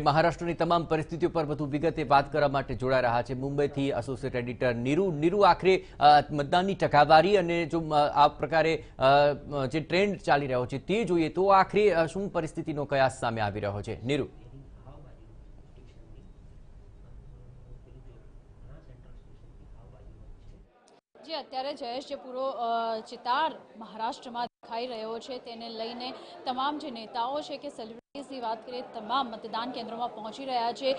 महाराष्ट्र तमाम परिस्थितिओ पर वधु विगते बात करवा माटे जोड़ाई रह्या छे मुंबई थी एसोसिएट एडिटर नीरू आखरे मतदानी टकावारी अने जो आ प्रकारे जे ट्रेंड चाली रह्यो छे ते जोईए तो आखरे शुं परिस्थितिनो कयास सामे आवी रह्यो छे। नीरू जी अत्यारे जयेश जे पूरो चितार महाराष्ट्र में दिखाई रह्यो छे तेने लईने तमाम जे नेताओं छे के सेलिब्रिटीज बात करें तमाम मतदान केन्द्रों में पहुंची रह्या छे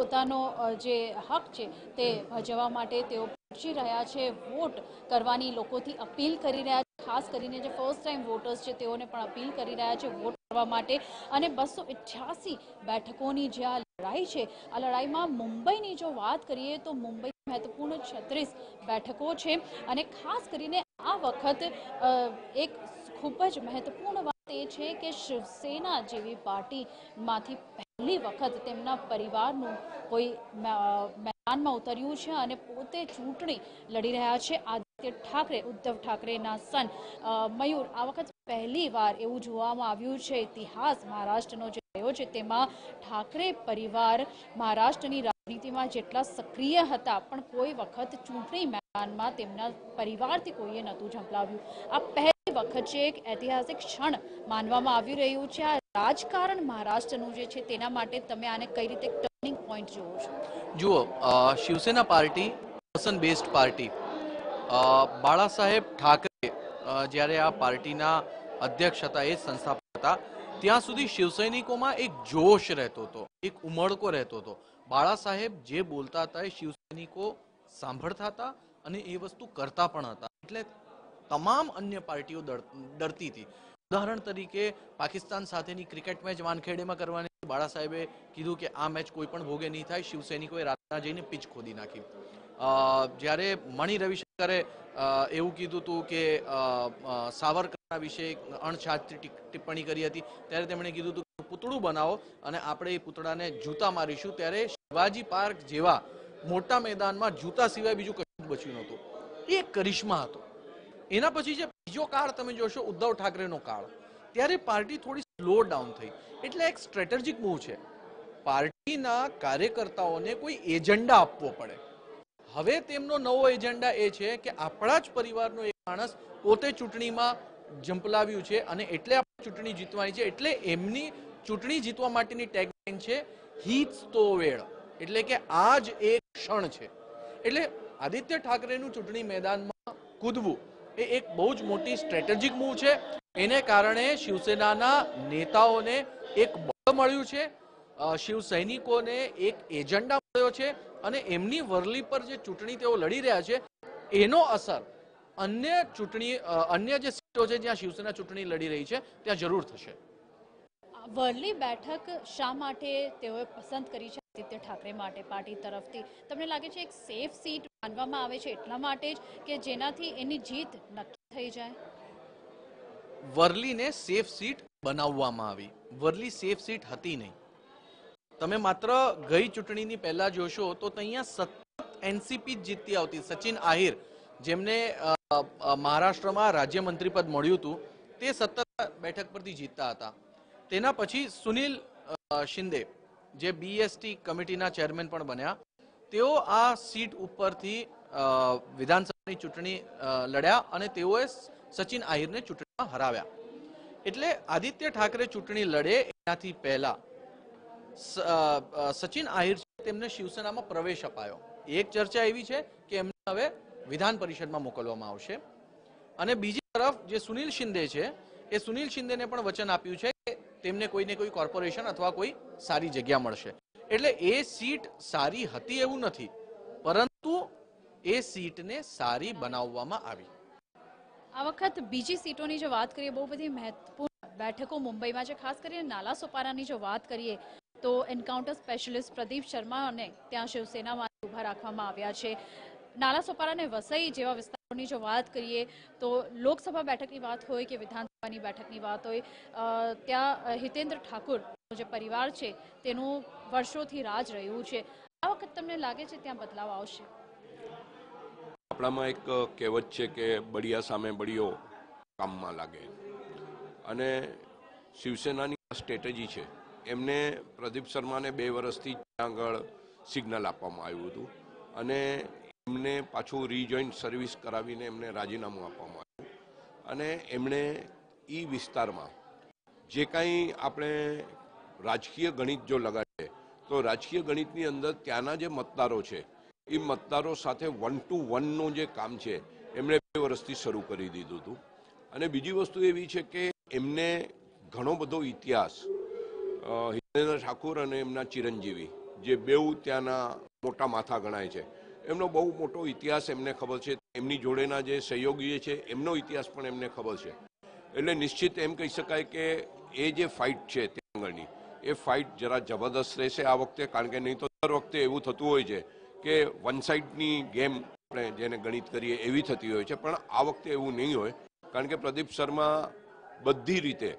પોતાનો જે હક છે તે ભજવવા માટે તેઓ પહોંચી રહ્યા છે, વોટ કરવાની લોકોથી અપીલ કરી રહ્યા છે, ખાસ કરીને જે ફર્સ્ટ ટાઈમ વોટર્સ છે તેઓને પણ અપીલ કરી રહ્યા છે વોટ કરવા માટે। અને 288 બેઠકોની જે આ લડાઈ છે, આ લડાઈમાં મુંબઈની જો વાત કરીએ તો મુંબઈ મહત્વપૂર્ણ 36 બેઠકો છે અને ખાસ કરીને આ વખત એક ખૂબ જ મહત્વપૂર્ણ વાત એ છે કે શિવસેના જેવી પાર્ટીમાંથી पहली वखत तेमना परिवारनु कोई मैदान में उतर्यु छे अने पोते चूंटणी लड़ी रह्या छे। आदित्य ठाकरे उद्धव ठाकरेना सन मयूर आ वखत पहली वार एवुं जोवामां आव्युं छे। इतिहास महाराष्ट्रनो जे रह्यो छे तेमां ठाकरे परिवार महाराष्ट्रनी राजनीतिमां जेटला सक्रिय हता पण कोई वखत चूंटणी मैदानमां तेमना परिवारथी कोईए नहोतुं झंपलाव्युं। आ पहली वखत जे एक ऐतिहासिक क्षण मानवामां आवी रह्युं छे। राजकारण महाराष्ट्रनुं जे छे तेना माटे तमे आने कई रीते टर्निंग पॉइंट जोवो छो? जुओ Shiv Sena party person based party Balasaheb Thackeray ज्यारे आ पार्टीना अध्यक्ष हता ए संस्थापक हता त्यां सुधी शिवसैनिकोमां एक जोश रहतो हतो, एक उमळको रहतो हतो। बाळासाहेब जे बोलता हता ए शिवसैनिको सांभळता हता अने ए वस्तु करता पण हता एटले तमाम अन्य पार्टीओ डरती थी। उदाहरण तरीके पाकिस्तान साथेनी क्रिकेट मैच वानखेड़े में करवानी बाळासाहेबे कीधुं कि आ मैच कोईपण भोगे नहीं थाय, शिवसैनिकोए रातना जईने पीच खोदी नाखी। ज्यारे मणि रविशंकरे एवुं कीधुं हतुं कि सावरकरना विषे अणछात्री टिप्पणी करी हती त्यारे तेमणे कीधुं हतुं कि पुतळुं बनावो अने आपणे ए पुतळाने जूता मारीशुं। त्यारे शिवाजी पार्क जेवा मोटा मैदानमां जूता सिवाय बीजुं कशुं बच्युं नहोतुं। ए करिश्मा हतो। एना पछी जे बीजो काळ तमे जोशो उद्धव ठाकरेनो काळ, त्यारे पार्टी थोड़ी स्लो डाउन थई। एटले एक स्ट्रेटेजिक मूव छे, पार्टीना कार्यकर्ताओने कोई एजेंडा आपवो पड़े। हवे तेमनो नवो एजेंडा ए छे के आपणा ज परिवारनो एक माणस पोते चूंटणीमां झंपलाव्युं छे अने एटले आपणे चूंटणी जीतवानी छे। एटले एमनी चूंटणी जीतवा माटेनी टैगलाइन छे हीच तो वेळ, एटले के आज एक क्षण छे। एटले आदित्य ठाकरेनुं चूंटणी मैदानमां कूदवुं ए एक बहुज मोटी स्ट्रेटेजिक मूव छे। एने कारणे शिवसेनाना नेताओने एक बळ मळ्युं छे, शिव सैनिकोने एक एजेंडा मळ्यो छे अने एमनी वरली पर जे चूंटणी तेओ लड़ी रह्या छे एनो असर अन्य चूंटणी अन्य जे सीटो छे ज्यां शिवसेना चूंटणी लड़ी रही छे त्यां जरूर थशे। वरली बैठक शा माटे तेओए पसंद करी छे आदित्य ठाकरे माटे पार्टी तरफथी? तमने लागे छे एक सेफ सीट मानवामां आवे छे એટલા માટે જ કે જેનાથી એની જીત નક્કી થઈ જાય? વરલીને સેફ સીટ બનાવવામાં આવી, વરલી સેફ સીટ હતી નહીં। તમે માત્ર ગઈ ચૂંટણીની પહેલા જોશો તો અહીંયા સતત એનસીપી જીતતી આવતી। સચિન આહિર જેમને મહારાષ્ટ્રમાં રાજ્યમંત્રી પદ મળ્યું હતું તે સતત બેઠક પરથી જીતતા હતા। તેના પછી સુનિલ શિંદે જે બીએસટી કમિટીના ચેરમેન પણ બન્યા તેઓ આ સીટ ઉપરથી વિધાનસભાની ચૂંટણી લડ્યા અને તેઓએ સચિન આહિરને ચૂંટણીમાં હરાવ્યા। એટલે આદિત્ય ઠાકરે ચૂંટણી લડે એનાથી પહેલા સચિન આહિર તેમને શિવસેનામાં પ્રવેશ અપાયો। એક ચર્ચા એવી છે કે એમને હવે વિધાન પરિષદમાં મોકલવામાં આવશે અને બીજી તરફ જે સુનિલ શિંદે છે એ સુનિલ શિંદેને પણ વચન આપ્યું છે કે તેમને કોઈને કોઈ કોર્પોરેશન અથવા કોઈ સારી જગ્યા મળશે। एटले ए सीट सारी हती एवुं नथी परंतु ए सीट ने सारी बनाववामां आवी। आ वखत बीजी सीटोनी जो बात करीए बहु बधी महत्वपूर्ण बैठको मुंबईमां छे, खास करीने नालासोपारानी जो बात करीए तो एन्काउंटर स्पेशलिस्ट प्रदीप शर्माने त्यां शिवसेनामां ऊभा राखवामां આવ્યા છે। नालासोपारा ने वसई जेवा विस्तारोनी जो बात करीए तो लोकसभा बैठकनी बात होय के विधानसभानी बैठकनी बात होय त्यां हितेंद्र ठाकुर जो परिवार छे तेनुं वर्षोथी राज रह्युं छे। आ वखत तमने लागे छे त्यां बदलाव आवशे? आपणामां एक कहेवत छे के बड़िया सामे बड़ियो काममां लागे अने शिवसेनानी स्ट्रेटेजी छे એમને પ્રદીપ શર્માને 2 વર્ષથી આગળ સિગ્નલ આપવામાં આવ્યું હતું અને એમને પાછું રીજોઇન સર્વિસ કરાવીને એમને રાજીનામું આપવામાં આવ્યું અને એમણે ઈ વિસ્તારમાં જે કાંઈ આપણે રાજકીય ગણિત જો લગાડીએ તો રાજકીય ગણિતની અંદર ત્યાંના જે મતદારો છે એ મતદારો સાથે 1 to 1નું જે કામ છે એમણે 2 વર્ષથી શરૂ કરી દીધું હતું. અને બીજી વસ્તુ એવી છે કે એમને ઘણો બધો ઇતિહાસ હિતેન્દ્ર ઠાકુર અને એમના ચિરંજીવી જે બેઉ ત્યાંના મોટા માથા ગણાય છે એમનો બહુ મોટો ઇતિહાસ એમને ખબર છે, એમની જોડેના જે સહયોગીઓ છે એમનો ઇતિહાસ પણ એમને ખબર છે. એટલે નિશ્ચિત એમ કહી શકાય કે એ જે ફાઇટ છે તે આગળની એ ફાઇટ જરા જબરદસ્ત રહેશે આ વખતે, કારણ કે નહીં તો દર વખતે એવું થતું હોય છે કે વન સાઇડની ગેમ આપણે જેને ગણિત કરીએ એવી થતી હોય છે, પણ આ વખતે એવું નહીં હોય કારણ કે પ્રદીપ શર્મા બધી રીતે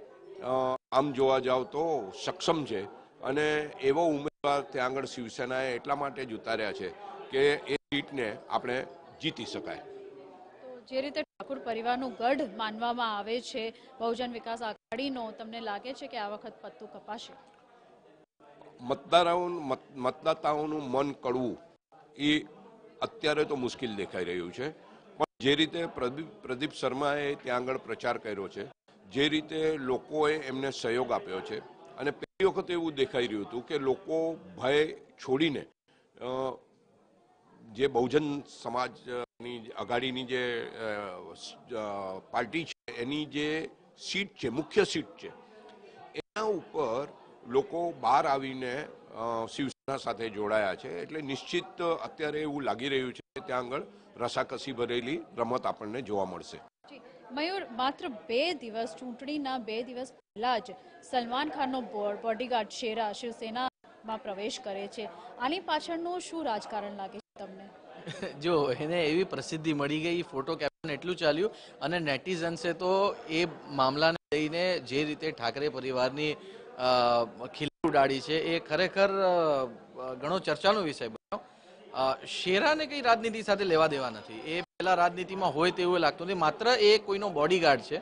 આમ જોવા જાવ તો સક્ષમ છે અને એવો ઉમેદવાર ત્યાં આગળ શિવસેનાએ એટલા માટે જ ઉતાર્યા છે કે એ સીટને આપણે જીતી શકાય. જે રીતે ઠાકુર પરિવારનું ગઢ માનવામાં આવે છે બહુજન વિકાસ આઘાડીનો, તમને લાગે છે કે આ વખત પત્તું કપાશે? મતદાતાઓનું મન કડવું એ અત્યારે તો મુશ્કેલ દેખાઈ રહ્યું છે, પણ જે રીતે પ્રદીપ શર્માએ ત્યાં આગળ પ્રચાર કર્યો છે, જે રીતે લોકોએ એમને સહયોગ આપ્યો છે અને પહેલી વખત એવું દેખાઈ રહ્યું હતું કે લોકો ભય છોડીને જે બહુજન સમાજની આઘાડીની જે પાર્ટી છે એની જે સીટ છે, મુખ્ય સીટ છે, એના ઉપર લોકો બહાર આવીને શિવસેના સાથે જોડાયા છે. એટલે નિશ્ચિત અત્યારે એવું લાગી રહ્યું છે કે ત્યાં આગળ રસાકસી ભરેલી રમત આપણને જોવા મળશે. મયુર, માત્ર 2 દિવસ ચૂંટણીના 2 દિવસ પહેલા જ સલમાન ખાનનો બોડીગાર્ડ શેરા શિવસેનામાં પ્રવેશ કરે છે, આની પાછળનું શું રાજકારણ લાગે છે તમને? જો એને એવી પ્રસિદ્ધિ મળી ગઈ, ફોટો કેપ્શન એટલું ચાલ્યું અને નેટિઝન્સે તો એ મામલાને લઈને જે રીતે ઠાકરે પરિવારની ખીલી ઉડાડી છે એ ખરેખર ઘણો ચર્ચાનો વિષય બન્યો. શેરાને કંઈ રાજનીતિ સાથે લેવા દેવા નથી, એ પહેલાં રાજનીતિમાં હોય તેવું લાગતું નથી, માત્ર એ કોઈનો બોડીગાર્ડ છે.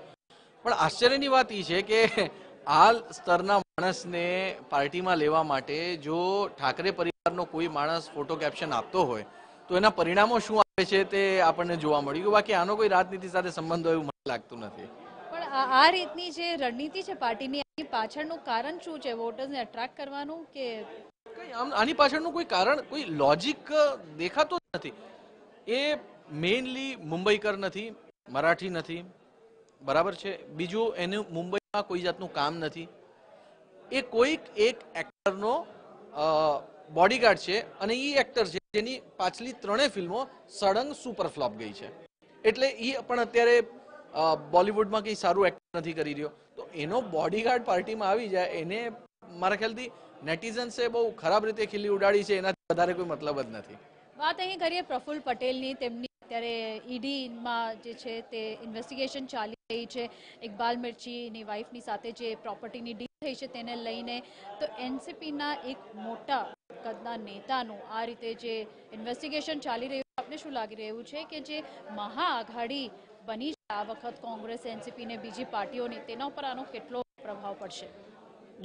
પણ આશ્ચર્યની વાત એ છે કે આ સ્તરના માણસને પાર્ટીમાં લેવા માટે જો ઠાકરે પરિવારનો કોઈ માણસ ફોટો કેપ્શન આપતો હોય તો એના પરિણામો શું આવે છે તે આપણને જોવા મળ્યું કે બાકી આનો કોઈ રાજનીતિ સાથે સંબંધ હોય એવું મને લાગતું નથી. પણ આ રીતની જે રણનીતિ છે પાર્ટીની, આની પાછળનું કારણ શું છે? વોટર્સને એટ્રેક્ટ કરવાનું કે આની પાછળનું કોઈ કારણ, કોઈ લોજિક દેખાતો નથી. એ મેઇનલી મુંબઈકર નથી, મરાઠી નથી, બરાબર છે, બીજું એનું મુંબઈમાં કોઈ જાતનું કામ નથી, એ કોઈક એક એક્ટરનો બોડીગાર્ડ છે અને એ એક્ટર છે જેની પાછલી 3 ફિલ્મો સળંગ સુપરફ્લોપ ગઈ છે, એટલે એ પણ અત્યારે બોલિવૂડમાં કંઈ સારું એક્ટ નથી કરી રહ્યો, તો એનો બોડીગાર્ડ પાર્ટીમાં આવી જાય એને મારા ખ્યાલથી નેટિઝન્સે બહુ ખરાબ રીતે ખીલી ઉડાડી છે, એનાથી વધારે કોઈ મતલબ જ નથી. વાત અહીં કરીએ પ્રફુલ પટેલની, તેમની અત્યારે ઈડીમાં જે છે તે ઇન્વેસ્ટિગેશન ચાલી રહી છે ઇકબાલ મિર્ચીની વાઇફની સાથે જે પ્રોપર્ટીની ડીલ થઈ છે તેને લઈને, તો એનસીપીના એક મોટા કદના નેતાનું આ રીતે જે ઇન્વેસ્ટિગેશન ચાલી રહ્યું છે, આપને શું લાગી રહ્યું છે કે જે મહાઆઘાડી બની છે આ વખત કોંગ્રેસ એનસીપીને બીજી પાર્ટીઓની, તેના ઉપર આનો કેટલો પ્રભાવ પડશે?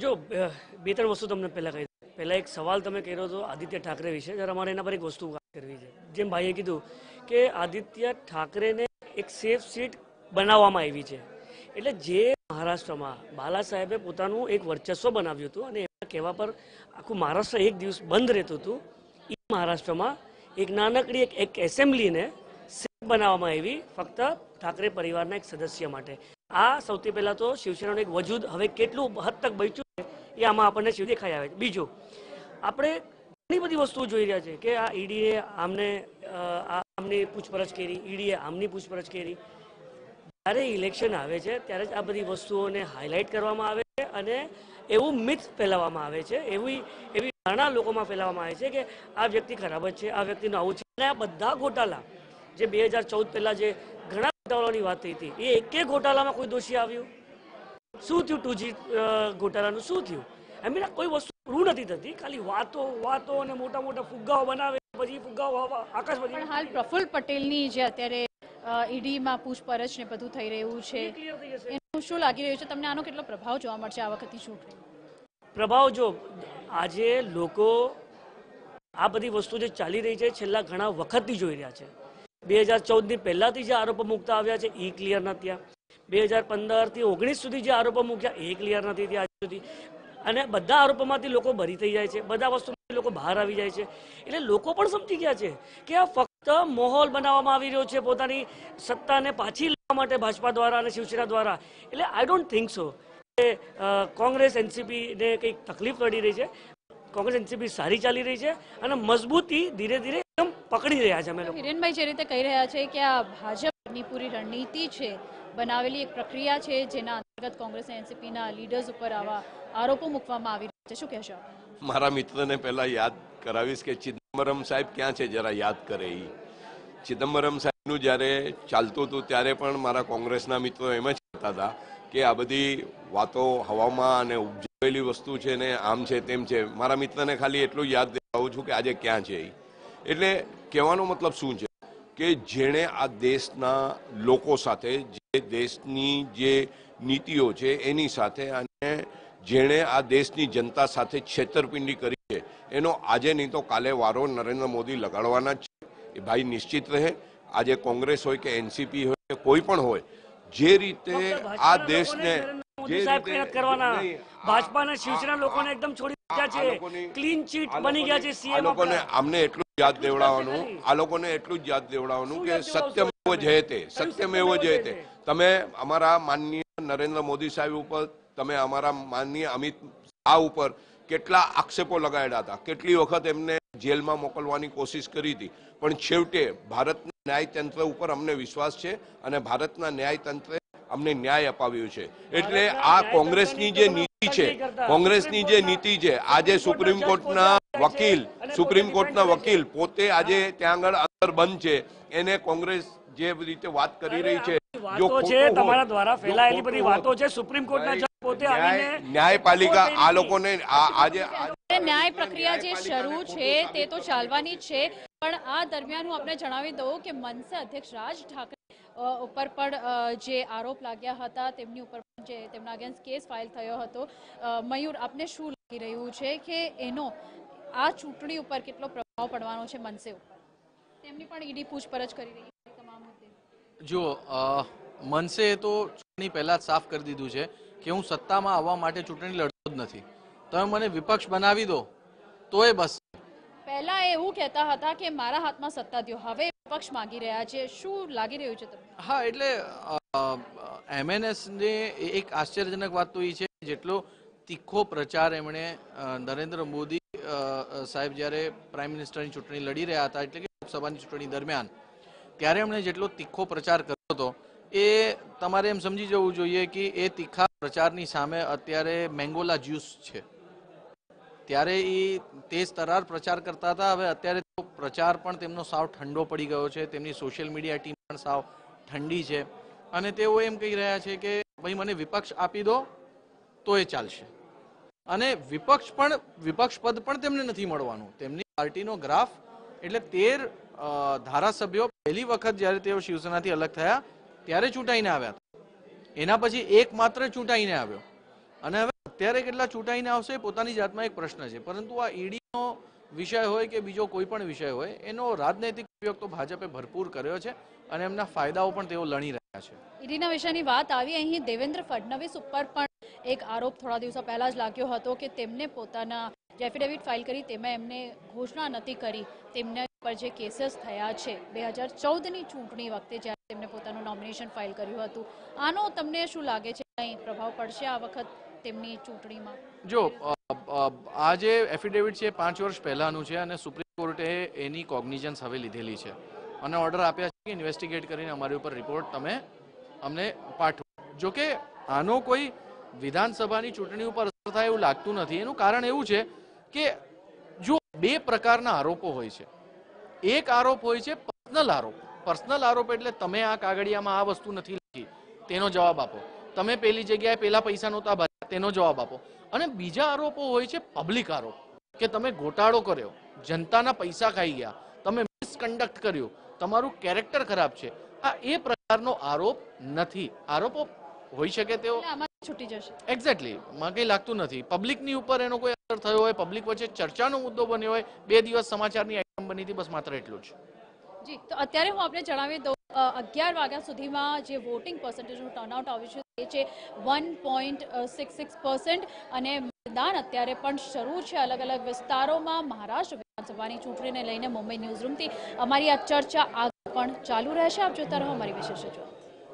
જો 2-3 વસ્તુ તમને પહેલાં કહી દઉં. પહેલાં એક સવાલ તમે કર્યો હતો આદિત્ય ઠાકરે વિશે, જ્યારે અમારે એના પર એક વસ્તુ વાત કરવી છે. જેમ ભાઈએ કીધું કે આદિત્ય ઠાકરેને એક સેફ સીટ બનાવવામાં આવી છે, એટલે જે મહારાષ્ટ્રમાં બાલા સાહેબે પોતાનું એક વર્ચસ્વ બનાવ્યું હતું અને એના કહેવા પર આખું મહારાષ્ટ્ર એક દિવસ બંધ રહેતું હતું, એ મહારાષ્ટ્રમાં એક નાનકડી એક એસેમ્બલીને સેફ બનાવવામાં આવી ફક્ત ઠાકરે પરિવારના એક સદસ્ય માટે. આ સૌથી પહેલાં તો શિવસેનાનું એક વજૂદ હવે કેટલું હદ તક બચ્યું છે એ આમાં આપણને શિવ દેખાઈ આવે છે. બીજું, આપણે ઘણી બધી વસ્તુઓ જોઈ રહ્યા છે કે આ ઈડીએ આમની પૂછપરછ કરી, ઈડીએ આમની પૂછપરછ કરી, જ્યારે ઇલેક્શન આવે છે ત્યારે જ આ બધી વસ્તુઓને હાઇલાઇટ કરવામાં આવે છે અને એવું મિથ ફેલાવવામાં આવે છે, એવી ઘણા લોકોમાં ફેલાવવામાં આવે છે કે આ વ્યક્તિ ખરાબ જ છે, આ વ્યક્તિનું આવું છે. અને આ બધા ગોટાલા જે 2014 પહેલાં જે ઘણા ગોટાલાની વાત થઈ હતી એ એકે ગોટાલામાં કોઈ દોષી આવ્યું? શું થયું 2G ગોટાલાનું? શું થયું? આઈ મીન કોઈ વસ્તુ પૂરું નથી થતી, ખાલી વાતો અને મોટા ફુગ્ગાઓ બનાવે પછી ફુગ્ગાઓ આકાશ પછી. હાલ પ્રફુલ પટેલની જે અત્યારે ઈડીમાં પૂછપરછ ને બધું થઈ રહ્યું છે, એનું શું લાગી રહ્યું છે તમને? આનો કેટલો પ્રભાવ જોવા મળશે આ વખતની ચૂંટણી? प्रभाव जो आज लोग आ बड़ी वस्तु जो चाली रही है छेल्ला घणा वखतथी जोई रह्या छे। 2014 पहलाथी जे आरोपो मूकता आव्या छे ए क्लियर नथी आ 2015 થી 2019 सुधी जो आरोपों मूक्या ए क्लियर नहीं थी आज सुधी अने बधा आरोपों में लोग बरी थी जाए बधा वस्तु लोग बहार आ जाए एटले लोग पण समझी गया है कि आ फक्त माहौल बनाववामां आवी रह्यो छे पोतानी सत्ता ने पाछी लेवा माटे भाजपा द्वारा अने शिवसेना द्वारा एटले I don't think so Congress NCP ने कई तकलीफ पड़ी रही है। कांग्रेस एनसीपी सारी चाली रही है और मजबूती धीरे धीरे एकदम पकड़ी रहा है। अमे हिरेन भाई जे रीते कही रहा है कि आ भाजपनी पूरी रणनीति है बनावेली एक प्रक्रिया है जेना अंतर्गत कांग्रेस एनसीपी ना लीडर्स पर आवा आरोपों मूकवामां आवी रह्या छे शुं कहेशो? मारा मित्र ने पहला याद करावीश के चिदम्बरम साहेब क्या है जरा याद करे। चिदम्बरम साहेबनु जयरे चालतु हतुं त्यारे पण मारा कांग्रेसना मित्रों एम ज कहेता हता कि आ बधी वातो हवामां अने उपजेली वस्तु छे ने आम छे तेम छे। मारा मित्रने खाली एटलुं याद दिलावुं छुं के आजे क्या छे। एटले कहेवानो मतलब शुं छे कि जेणे आ देशना लोको साथे जे देशनी जे नीतिओ छे एनी साथे अने जेणे आ देशनी जनता साथे छेतरपिंडी करी छे एनो आजे नहीं तो काले वारो नरेंद्र मोदी लगाड़वाना छे। भाई निश्चित रहे आजे कांग्रेस होय के एनसीपी होय के कोई पण होय जे रीते आ देश ने भाजपा ने शिवसेना लोगों ने एकदम छोड़ी दिया छे। क्लीन चीट बनी गया छे सीएम लोगों ने। हमने एटलू याद देवड़ावानुं आ लोगोने एटलू याद देवड़ावानुं के सत्यमेव जयते सत्यमेव जयते। तमे अमारा माननीय नरेंद्र मोदी साहेब उपर तमे अमारा माननीय अमित शाह उपर केटला आक्षेपो लगाड्या हता केटली वखत एमने जेल में मोकलवानी कोशिश करी थी पण छेवटे भारतना न्यायतंत्र उपर अमने विश्वास छे अने भारतना न्यायतंत्रे अमने न्याय अपाव्यो छे। एटले आ कांग्रेसनी जे नीति छे कांग्रेसनी जे नीति छे आजे सुप्रीम कोर्टना वकील पोते आजे त्यां आगळ अंदर बंद छे एने कांग्रेस जे रीते बात करी रही छे जो तमारा द्वारा फैलायेली बधी वातो छे सुप्रीम कोर्टना पोते आवीने न्यायपालिका आ लोकोने आजे न्याय प्रक्रिया जे शुरू छे ते तो चालवानी छे पण आ दरमियान हूँ आपने जणावी दऊं के मनसे अध्यक्ष राज ठाकरे उपर पर जे आरोप लाग्या हता तेमनी उपर जे तेमना अगेन्स्ट केस फाइल थयो हतो। मयूर आपने शुं लागी रह्युं छे के एनो आ चूंटणी उपर केटलो प्रभाव पड़वानो छे मनसे उपर तेमनी पण ईडी पूछपरछ करी रही छे तमाम मुद्दे जो मनसे तो चूंटणी पहेला ज साफ करी दीधुं छे कि हूँ सत्ता में आवा माटे चूंटणी लड़तो ज नथी तमे मने विपक्ष बनावी दो तो ए बस। पहला एवुं कहेता हता के मारा हाथमां सत्ता द्यो हवे पक्ष मांगी रहा है शू लागी रह्युं छे तमने? हाँ एटले एमएनएस ने एक आश्चर्यजनक बात तो ये है जेटलो तीखो प्रचार एमणे नरेन्द्र मोदी साहेब जयरे प्राइम मिनिस्टर चूंटणी लड़ी रहा था एटले के लोकसभा चूंटणी दरमियान त्यारे एमणे जेटलो तीखो प्रचार कर्यो हतो ए तमारे एम समझी जवुं जोईए कि ए तीखा प्रचारनी सामे अत्यारे मेंगोला ज्यूस छे त्यारे ई तेज तरार प्रचार करता था हवे अत्यारे तो प्रचार पण तेमनो साव ठंडो पड़ी गयो छे। तेमनी सोशल मीडिया टीम पण साव ठंडी छे अने तेओ एम कही रह्या छे के भाई मने विपक्ष आपी दो तो ए चालशे अने विपक्ष पद पण तेमने नथी मळवानुं। तेमनी पार्टीनो ग्राफ एटले 13 धारासभ्यो पहेली वखत ज्यारे तेओ शिवसेनाथी अलग थया त्यारे चूंटाईने आव्या एना पछी एकमात्र चूंटाईने आव्यो अने हवे अत्यारे केटला चूंटाईने आवशे पोतानी जातमां एक प्रश्न छे। परंतु आ ईडीनो विषय होय के बीजो कोई पण विषय होय एनो राजनैतिक उपयोग तो भाजपे भरपूर कर्यो छे अने एमना फायदाओ पण तेओ लणी रह्या छे। ईडीना विषयनी वात आवी अहीं देवेंद्र फडणवीस उपर पण एक आरोप थोड़ा दिवसों पहला ज लाग्यो हतो के तेमणे पोताना जे एफिडेविट फाइल करी तेमां एमणे घोषणा नथी करी तेमणे पर जे केसेस थया छे 2014 चूंटणी वखते ज्यारे तेमणे पोतानुं नॉमिनेशन फाइल कर्युं हतुं आनो तमने शुं लागे छे कई प्रभाव पड़शे आ वखत तेमनी चूंटणी में? जो आज एफिडेविट है 5 वर्ष पहलानुं छे अने सुप्रीम कोर्टे एनी कोग्निजन्स हवे लीधेली छे अने ऑर्डर आप्या छे के इन्वेस्टिगेट करीने अमारी उपर रिपोर्ट तमे अमने पाठो। जो के आनो कोई विधानसभानी चूंटणी उपर असर थाय एवुं लागतुं नथी एनुं कारण एवुं छे के जो बे प्रकारना आरोपो होय छे एक आरोप होय छे पर्सनल आरोप एटले तमे आ कागड़ियामां आ वस्तु नथी लखी तेनो जवाब आपो तमे पेली जग्याए पेला पैसा नोता भर्या तेनो जवाब आपो अने बीजा आरोपो होय छे पब्लिक आरोप के तमे घोटाळो कर्यो जनताना पैसा खाई गया तमे मिसकंडक्ट कर्यो तमारुं केरेक्टर खराब छे आ ए प्रकारनो आरोप नथी आरोपो होई शके तेओ छूटी जशे। एक्जेक्टली मां कई लागतुं नथी। पब्लिकनी उपर एनो कोई असर थयो होय, पब्लिक वच्चे चर्चानो मुद्दो बन्यो होय, बे दिवस समाचारनी आइटम बनी थी, बस मात्र एटलुं ज। जी तो अत्यारे हुं आपने जणावी दऊं 11 वाग्या सुधीमां जे वोटिंग पर्सेंटेजनुं टर्नआउट आव्युं छे 1.66% अने मतदान अत्यारे पण शरू छे अलग अलग विस्तारोमां। महाराष्ट्र विधानसभानी चूंटणीने लईने मुंबई न्यूज रूमथी अमारी आ चर्चा आगळ पण चालू रहेशे। आप जोता रहो अमारी विशेष रिपोर्ट।